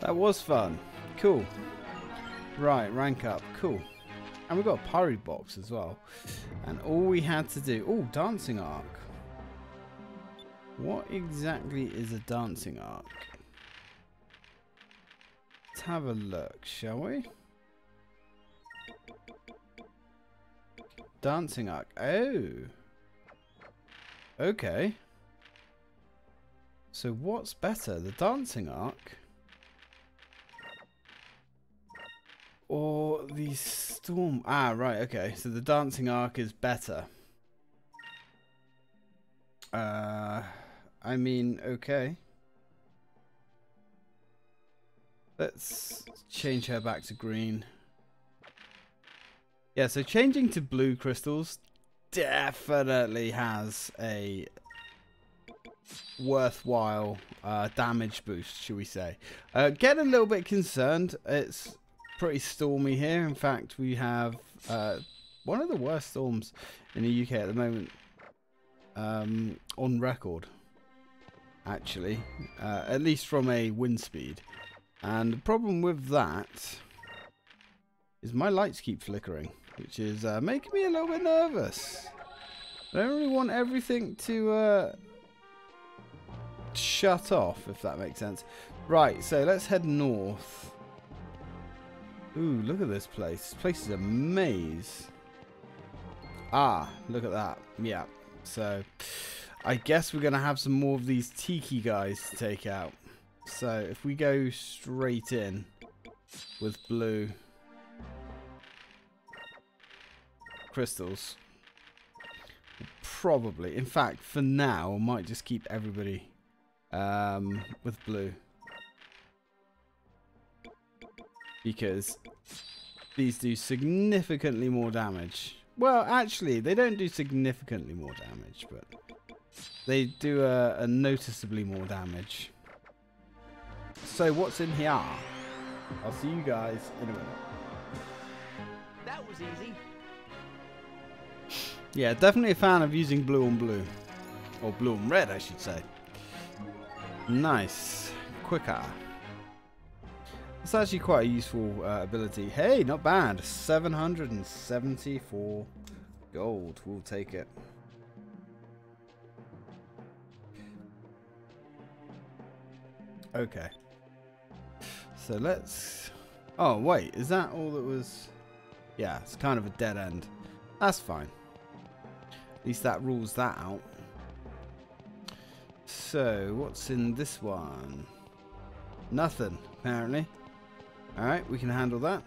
That was fun. Cool. Right, rank up. Cool. And we got a Pyro box as well. And all we had to do... Oh, dancing arc. What exactly is a dancing arc? Let's have a look, shall we? Dancing arc. Oh. Okay. So what's better, the dancing arc or the storm? Ah, right. Okay. So the dancing arc is better. I mean, okay. Let's change her back to green. Yeah, so changing to blue crystals definitely has a worthwhile damage boost, should we say. Get a little bit concerned. It's pretty stormy here. In fact, we have one of the worst storms in the UK at the moment. On record, actually. At least from a wind speed. And the problem with that is my lights keep flickering, which is making me a little bit nervous. I don't really want everything to shut off, if that makes sense. Right, so let's head north. Ooh, look at this place. This place is a maze. Ah, look at that. Yeah, so I guess we're going to have some more of these tiki guys to take out. So if we go straight in with blue crystals, probably, in fact, for now, I might just keep everybody with blue, because these do significantly more damage. Well, actually, they don't do significantly more damage, but they do a noticeably more damage. So what's in here? I'll see you guys in a minute. That was easy. Yeah, definitely a fan of using blue on blue. Or blue on red, I should say. Nice. Quicker. It's actually quite a useful ability. Hey, not bad. 774 gold. We'll take it. Okay. So let's... Oh, wait. Is that all that was... Yeah, it's kind of a dead end. That's fine. At least that rules that out. So, what's in this one? Nothing, apparently. Alright, we can handle that.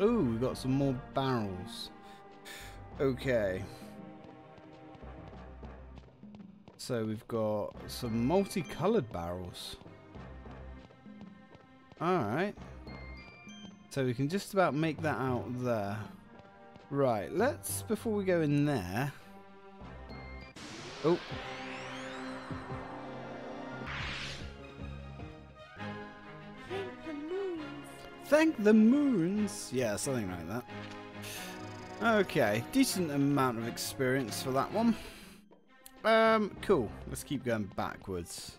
Ooh, we've got some more barrels. Okay. So, we've got some multicoloured barrels. Alright. So, we can just about make that out there. Right, let's, before we go in there... Oh. Thank the moons. Thank the moons. Yeah, something like that. Okay, decent amount of experience for that one. Cool. Let's keep going backwards.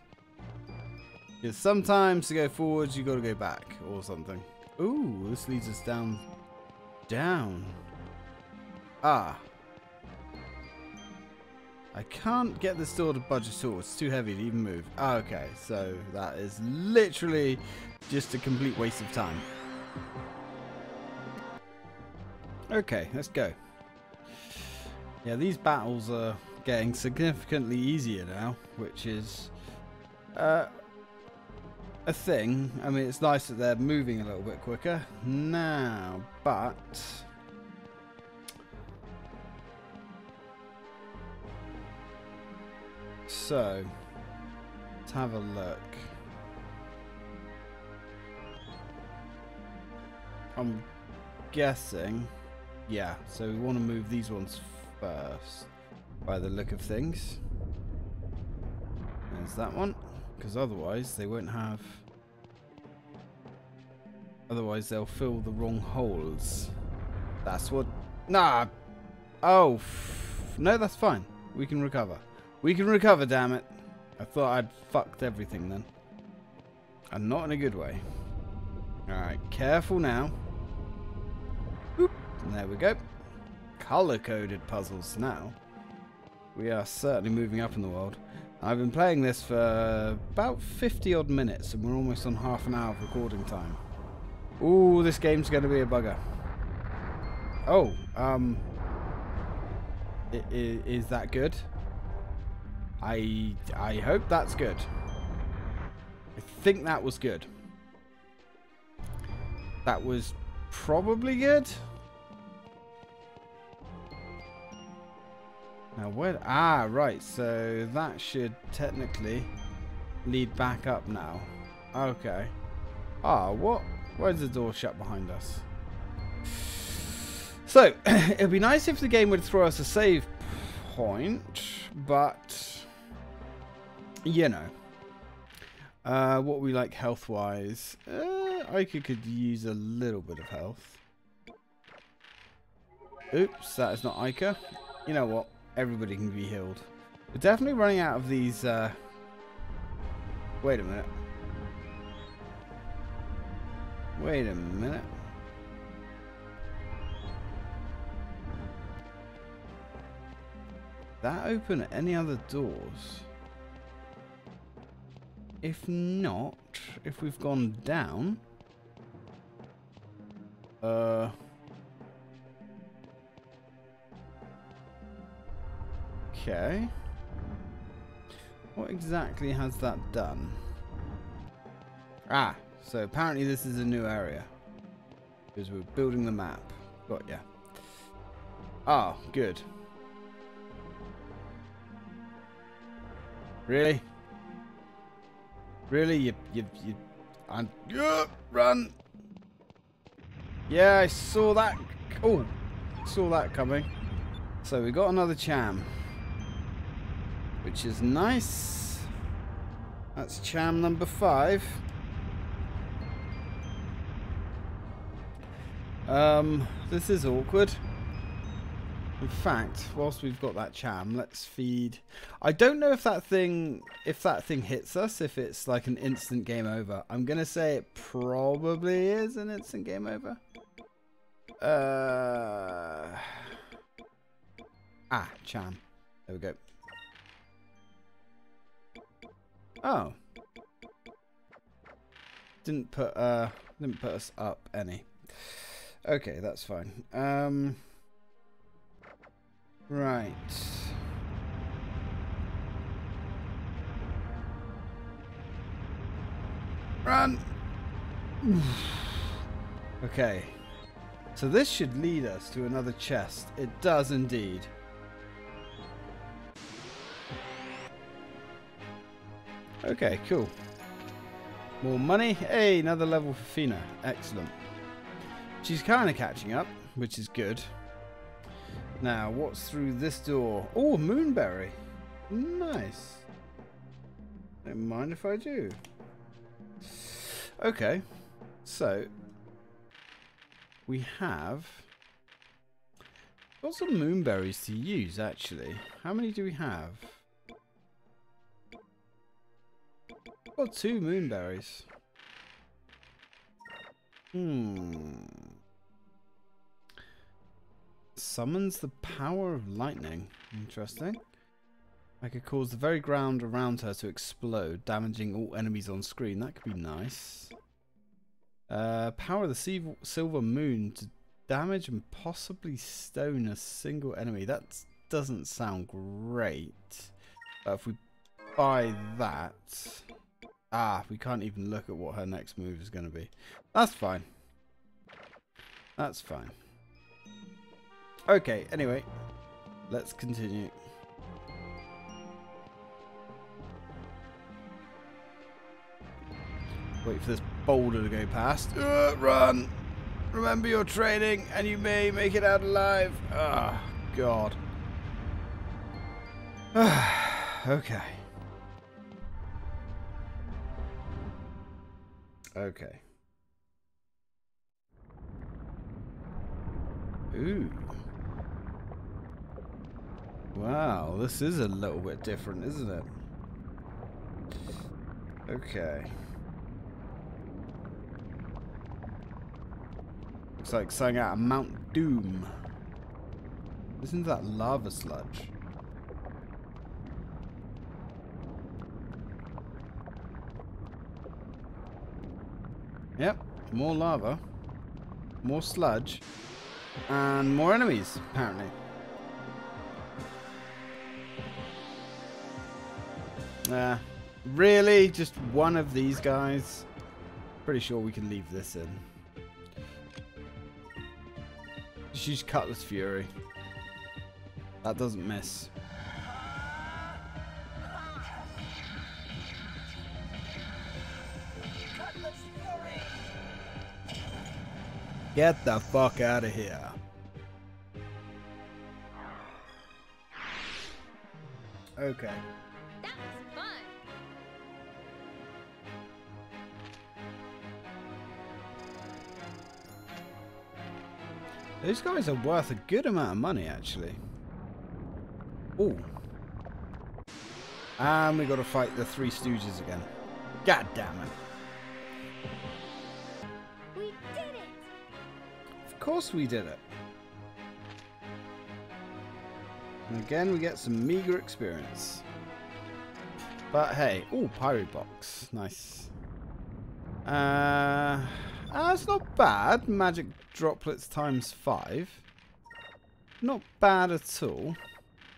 Because sometimes to go forwards, you got to go back or something. Ooh, this leads us down. Down. Ah. I can't get this door to budge at all. It's too heavy to even move. Ah, okay, so that is literally just a complete waste of time. Okay, let's go. Yeah, these battles are getting significantly easier now, which is a thing. I mean, it's nice that they're moving a little bit quicker now, but... So, let's have a look. I'm guessing, yeah, so we want to move these ones first, by the look of things. There's that one, because otherwise they won't have... Otherwise they'll fill the wrong holes. That's what... Nah! Oh, no, that's fine. We can recover. We can recover, damn it. I thought I'd fucked everything then. And not in a good way. Alright, careful now. Oop, and there we go. Color-coded puzzles now. We are certainly moving up in the world. I've been playing this for about 50-odd minutes, and we're almost on half an hour of recording time. Ooh, this game's going to be a bugger. Oh, is that good? I hope that's good. I think that was good. That was probably good. Now where... Ah, right. So that should technically lead back up now. Okay. Ah, what? Where's the door shut behind us? So, it'd be nice if the game would throw us a save point, but, you know. What we like health-wise. I could use a little bit of health. Oops, that is not Ica. You know what? Everybody can be healed. We're definitely running out of these... Wait a minute. Wait a minute. That open at any other doors? If not, if we've gone down... Okay. What exactly has that done? Ah, so apparently this is a new area. Because we're building the map. Got ya. Ah, oh, good. Really? Really? Run! Yeah, I saw that. Oh, saw that coming. So we got another Cham. Which is nice. That's Cham number 5. This is awkward. In fact, whilst we've got that Cham, let's feed... I don't know if that thing hits us, if it's like an instant game over. I'm going to say it probably is an instant game over. Ah, Cham. There we go. Oh. Didn't put us up any. Okay, that's fine. Right. Run! Okay. So this should lead us to another chest. It does indeed. Okay, cool. More money. Hey, another level for Fina. Excellent. She's kind of catching up, which is good. Now, what's through this door? Oh, Moonberry. Nice. Don't mind if I do. Okay. So, we have got some Moonberries to use, actually. How many do we have? Got 2 Moonberries. Summons the power of lightning. Interesting. I could cause the very ground around her to explode, damaging all enemies on screen. That could be nice. Power of the Silver Moon to damage and possibly stone a single enemy. That doesn't sound great. But if we buy that... Ah, we can't even look at what her next move is going to be. That's fine. That's fine. Okay, anyway. Let's continue. Wait for this boulder to go past. Run! Remember your training and you may make it out alive. Ah, oh, God. Okay. Okay. Ooh. Wow, this is a little bit different, isn't it? Okay. Looks like something out of Mount Doom. Listen to that lava sludge. Yep, more lava, more sludge, and more enemies, apparently. Really? Just one of these guys? Pretty sure we can leave this in. Just use Cutlass Fury. That doesn't miss. Get the fuck out of here. Okay. That was fun. Those guys are worth a good amount of money, actually. Ooh. And we got to fight the Three Stooges again. God damn it. Of course we did it. And again we get some meager experience, but hey. Oh, pirate box, nice. That's not bad. Magic droplets ×5, not bad at all.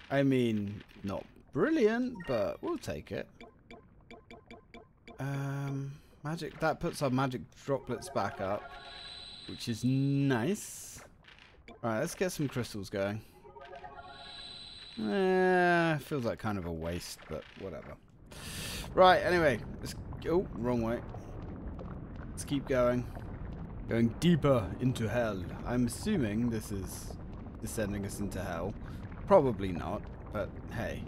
I mean, not brilliant, but we'll take it. Magic, that puts our magic droplets back up, which is nice. Alright, let's get some crystals going. Feels like kind of a waste, but whatever. Right, anyway. Let's, oh, wrong way. Let's keep going. Going deeper into hell. I'm assuming this is descending us into hell. Probably not, but hey.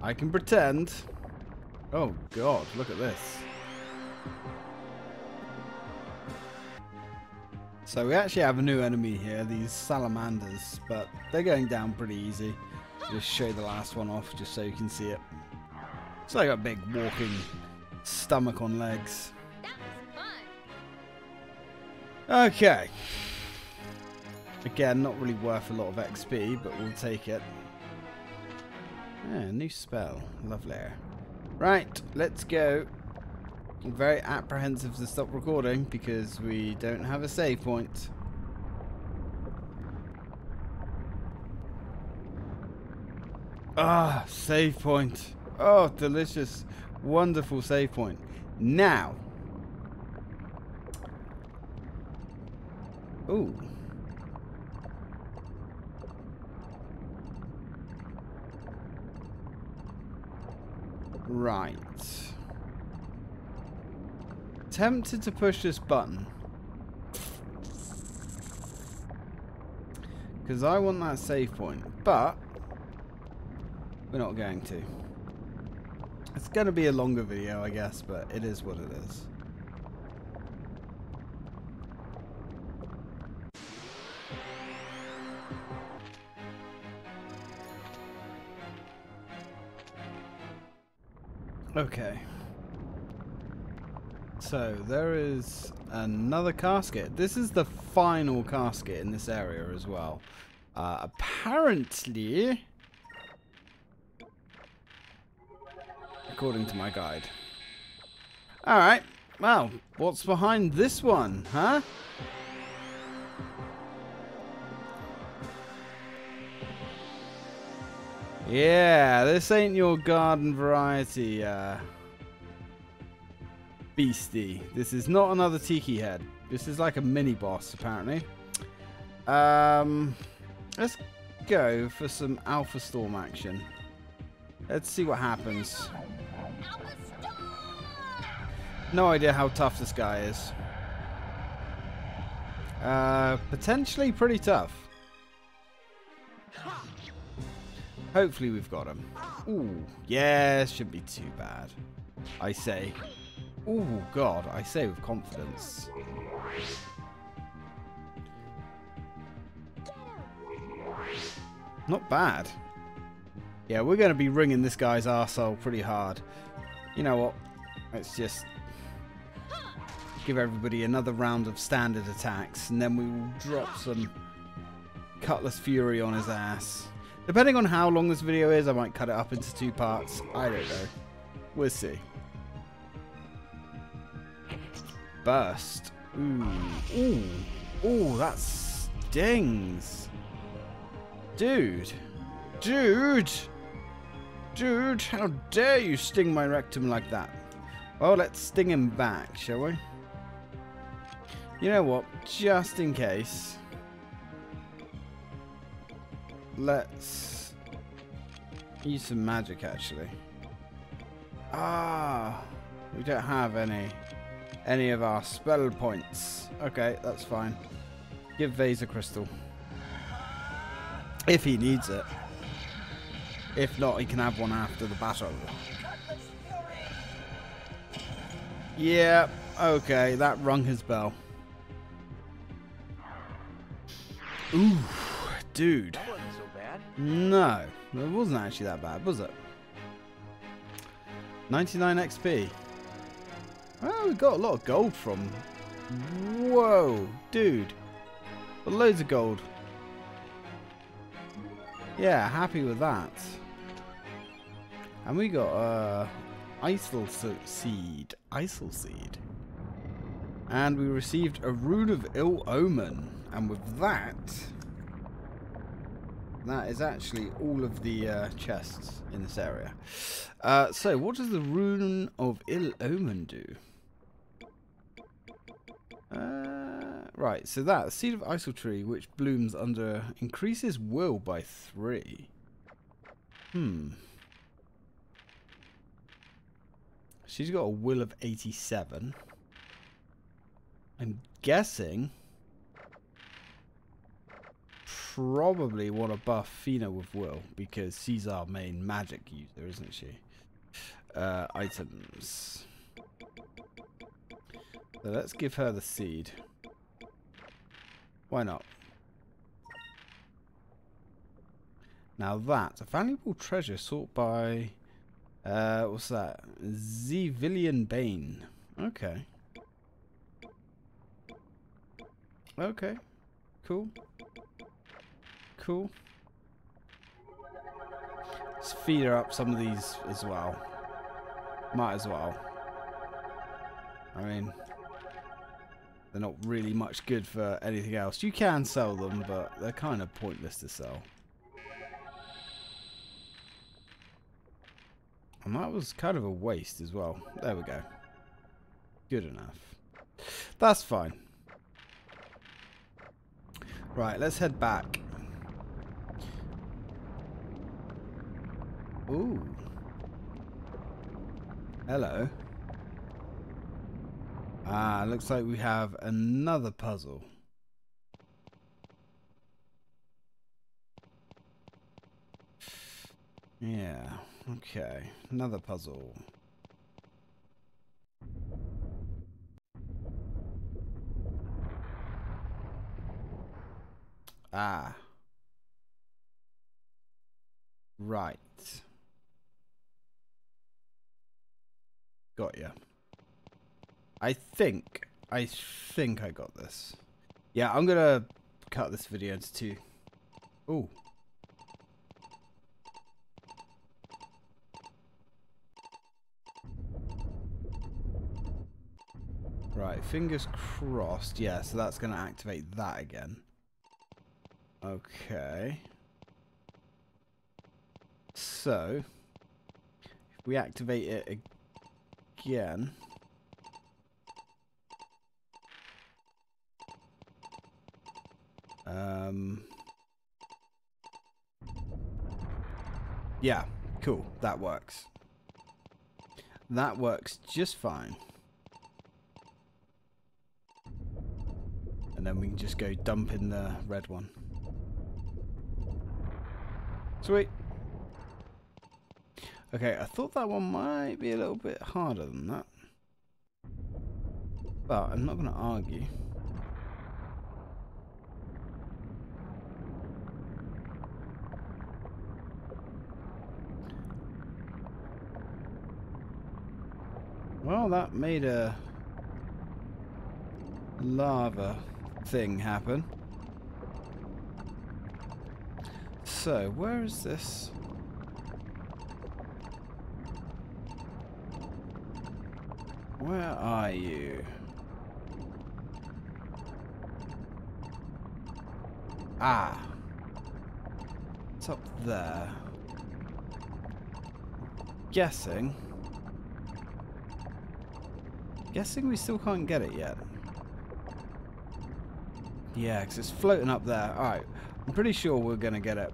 I can pretend. Oh, God, look at this. So we actually have a new enemy here, these salamanders, but they're going down pretty easy. Just show the last one off, just so you can see it. It's like a big walking stomach on legs. That was fun. Okay. Again, not really worth a lot of XP, but we'll take it. Yeah, new spell, lovely. Right, let's go. I'm very apprehensive to stop recording because we don't have a save point. Ah, save point. Oh, delicious, wonderful save point. Now. Ooh. Right. Tempted to push this button because I want that save point, but we're not going to. It's going to be a longer video, I guess, but it is what it is. Okay. So, there is another casket. This is the final casket in this area as well. Apparently, according to my guide. Alright, well, what's behind this one, huh? Yeah, this ain't your garden variety, beastie. This is not another tiki head. This is like a mini boss, apparently. Let's go for some Alpha Storm action. Let's see what happens. No idea how tough this guy is. Potentially pretty tough. Hopefully we've got him. Ooh, yeah, shouldn't be too bad, I say. Oh, God, I say with confidence. Not bad. Yeah, we're going to be wringing this guy's arsehole pretty hard. You know what? Let's just give everybody another round of standard attacks, and then we will drop some Cutlass Fury on his ass. Depending on how long this video is, I might cut it up into 2 parts. I don't know. We'll see. Burst. Ooh. Ooh. Ooh, that stings. Dude. Dude. Dude, how dare you sting my rectum like that? Well, let's sting him back, shall we? You know what? Just in case. Let's use some magic, actually. Ah, we don't have any of our spell points. Okay, that's fine. Give Vyse a crystal. If he needs it. If not, he can have one after the battle. Yeah, okay, that rung his bell. Ooh, dude. That wasn't so bad. No, it wasn't actually that bad, was it? 99 XP. Well, we got a lot of gold from... Whoa, dude. But loads of gold. Yeah, happy with that. And we got Isleseed. Isleseed. And we received a Rune of Ill Omen. And with that... That is actually all of the chests in this area. So, what does the Rune of Ill Omen do? Right, so that Seed of Isletree, which blooms under... Increases will by 3. Hmm. She's got a will of 87. I'm guessing... Probably want to buff Fina with will, because she's our main magic user, isn't she? Items. So let's give her the seed. Why not? Now that's a valuable treasure sought by... what's that? Zevillian Bane. Okay. Okay. Cool. Cool. Let's feed her up some of these as well. Might as well. I mean, they're not really much good for anything else. You can sell them, but they're kind of pointless to sell. And that was kind of a waste as well. There we go. Good enough. That's fine. Right, let's head back. Ooh. Hello. Ah, looks like we have another puzzle. Yeah, okay. Another puzzle. Ah. Right. Got ya. I think I got this. Yeah, I'm gonna cut this video into 2. Ooh. Right, fingers crossed. Yeah, so that's gonna activate that again. Okay. So, if we activate it again. Yeah, cool. That works. That works just fine. And then we can just go dump in the red one. Sweet. Okay, I thought that one might be a little bit harder than that. But I'm not going to argue. Well, that made a lava thing happen. So, where is this? Where are you? Ah. It's up there. Guessing we still can't get it yet. Yeah, because it's floating up there. Alright, I'm pretty sure we're going to get it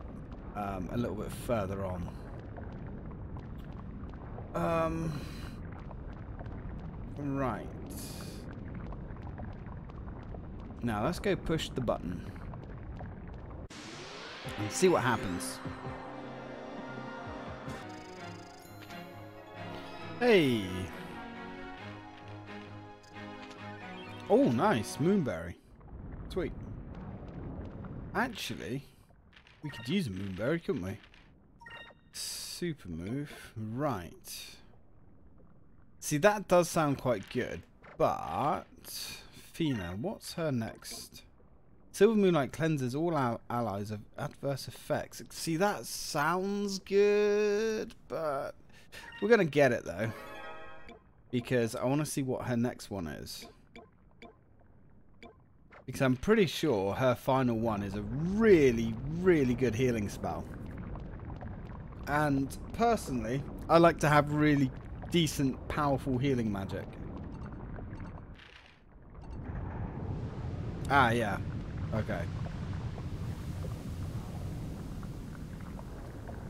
a little bit further on. Right. Now, let's go push the button. And see what happens. Hey! Oh, nice. Moonberry. Sweet. Actually, we could use a moonberry, couldn't we? Super move. Right. See, that does sound quite good, but... Fina, what's her next? Silver Moonlight cleanses all our allies of adverse effects. See, that sounds good, but... We're going to get it, though. Because I want to see what her next one is. Because I'm pretty sure her final one is a really, really good healing spell. And personally, I like to have really decent, powerful healing magic. Ah, yeah. Okay.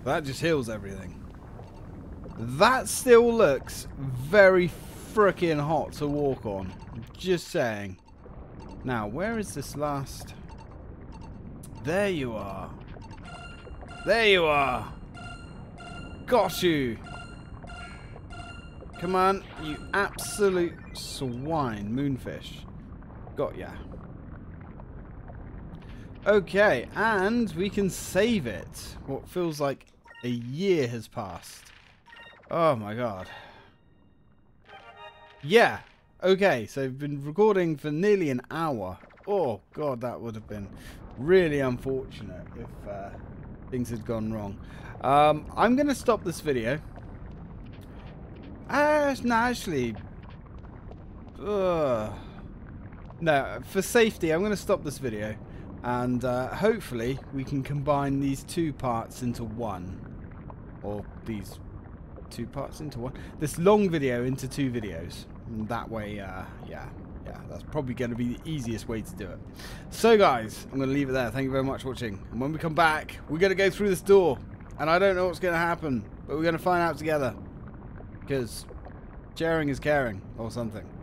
That just heals everything. That still looks very frickin' hot to walk on. Just saying. Now, where is this last? There you are. There you are. Got you. Come on, you absolute swine, moonfish. Got ya. Okay, and we can save it. What feels like a year has passed. Oh my god. Yeah. Okay, so I've been recording for nearly an hour. Oh, God, that would have been really unfortunate if things had gone wrong. I'm going to stop this video. No, actually... No, for safety, I'm going to stop this video. And hopefully we can combine these two parts into one. Or these two parts into one. This long video into two videos. And that way, yeah, that's probably going to be the easiest way to do it. So, guys, I'm going to leave it there. Thank you very much for watching. And when we come back, we're going to go through this door. And I don't know what's going to happen, but we're going to find out together. Because sharing is caring or something.